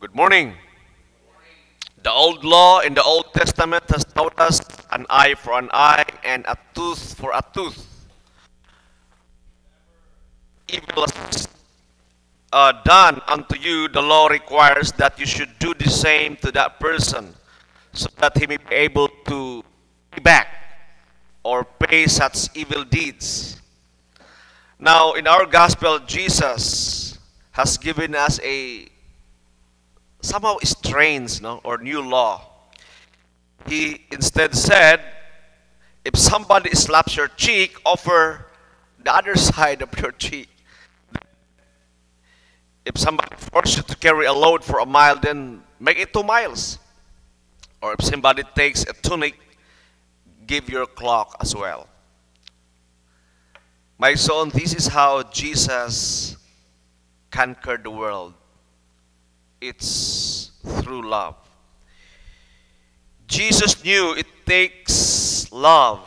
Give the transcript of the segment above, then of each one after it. Good morning. The old law in the Old Testament has taught us an eye for an eye and a tooth for a tooth. Evil is done unto you, the law requires that you should do the same to that person, so that he may be able to pay back or pay such evil deeds. Now, in our gospel, Jesus has given us a somehow strange or new law. He instead said, if somebody slaps your cheek, offer the other side of your cheek. If somebody forces you to carry a load for a mile, then make it 2 miles. Or if somebody takes a tunic, give your cloak as well. My son, this is how Jesus conquered the world. It's through love. Jesus knew it takes love,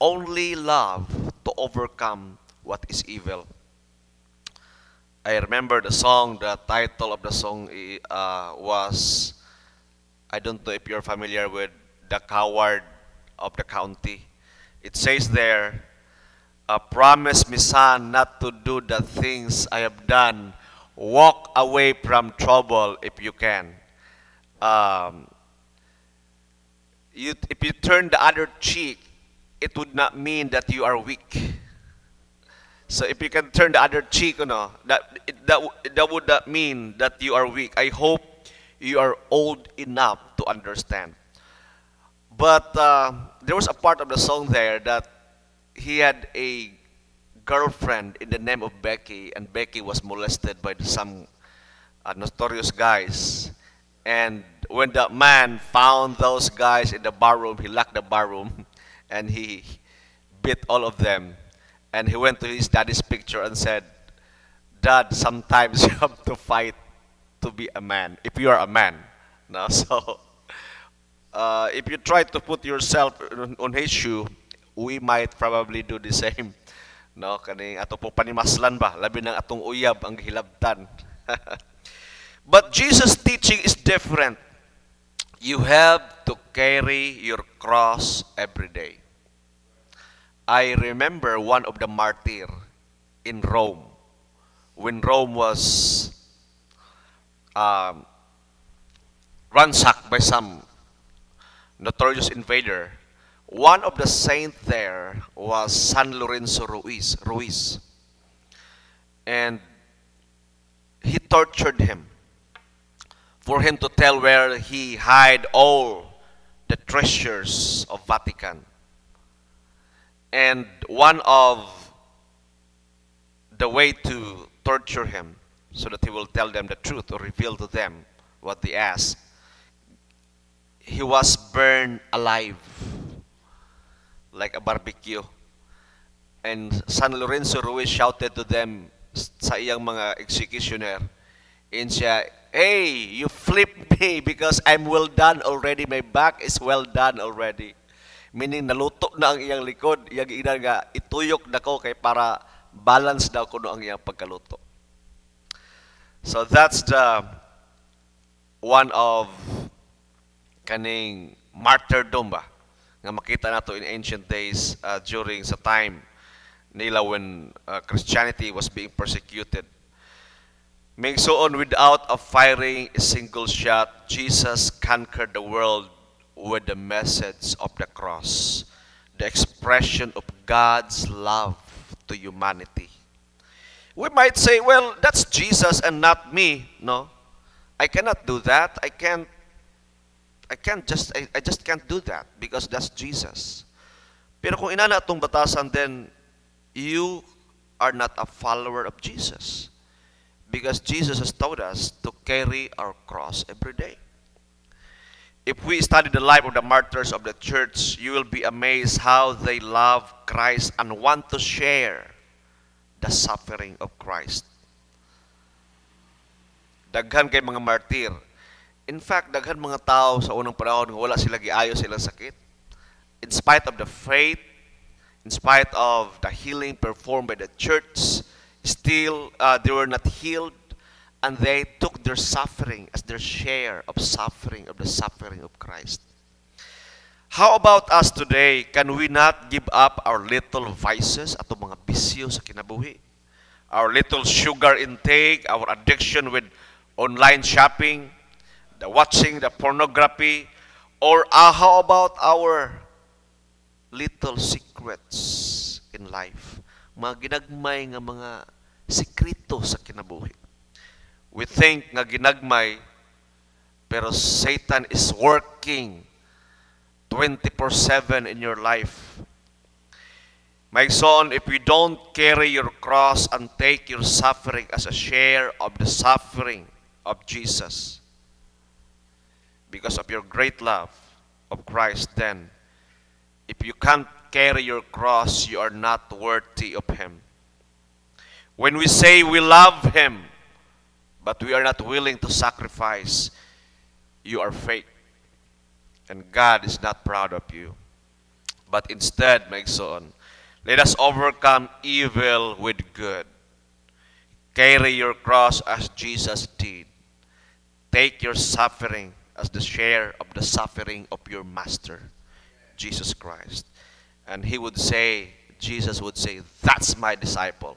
only love, to overcome what is evil. I remember the song, the title of the song was, I don't know if you're familiar with The Coward of the County. It says there, promise me, son, not to do the things I have done. Walk away from trouble if you can. If you turn the other cheek, it would not mean that you are weak. So if you can turn the other cheek, that would not mean that you are weak. I hope you are old enough to understand. But there was a part of the song there that he had a girlfriend in the name of Becky, and Becky was molested by some notorious guys. And when the man found those guys in the barroom, he locked the barroom, and he beat all of them. And he went to his daddy's picture and said, Dad, sometimes you have to fight to be a man, if you are a man. No? So if you try to put yourself on his shoe, we might probably do the same. No, kaning ato po panimaslan ba, labi ng atong uyab ang hilabtan. But Jesus' teaching is different. You have to carry your cross every day. I remember one of the martyrs in Rome, when Rome was ransacked by some notorious invader. One of the saints there was San Lorenzo Ruiz. And he tortured him for him to tell where he hid all the treasures of Vatican. And one of the way to torture him, so that he will tell them the truth or reveal to them what they ask, he was burned alive like a barbecue. And San Lorenzo Ruiz shouted to them sa iyang mga executioner, and siya, hey, you flip me because I'm well done already. My back is well done already. Meaning, naluto na ang iyang likod, iyang ina nga, ituyok na ko kay para balance daw ko ang iyang pagkaluto. So that's the one of kaning martyrdom ba, nga makita nato in ancient days during sa time nila when Christianity was being persecuted. Mingsoon, without firing a single shot, Jesus conquered the world with the message of the cross, the expression of God's love to humanity. We might say, well, that's Jesus and not me. No, I cannot do that. I just can't do that because that's Jesus. Pero kung inana itong batasan, then you are not a follower of Jesus, because Jesus has taught us to carry our cross every day. If we study the life of the martyrs of the church, you will be amazed how they love Christ and want to share the suffering of Christ. Daghan kay mga martyr. In fact, daghan mga tao sa unang panahon wala sila giayos ilang sakit. In spite of the faith, in spite of the healing performed by the church, still they were not healed. And they took their suffering as their share of suffering, of the suffering of Christ. How about us today? Can we not give up our little vices, ato mga bisyo sa kinabuhi? Our little sugar intake, our addiction with online shopping, the watching, the pornography, or how about our little secrets in life? Mga ginagmay nga mga sekreto sa kinabuhi. We think nga ginagmay, pero Satan is working 24/7 in your life. My son, if you don't carry your cross and take your suffering as a share of the suffering of Jesus, because of your great love of Christ, then if you can't carry your cross, you are not worthy of Him. When we say we love Him, but we are not willing to sacrifice, you are fake. And God is not proud of you. But instead, my son, let us overcome evil with good. Carry your cross as Jesus did. Take your suffering as the share of the suffering of your Master, Jesus Christ. And He would say, Jesus would say, "That's my disciple."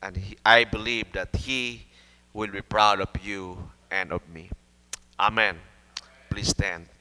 And I believe that He will be proud of you and of me. Amen. Please stand.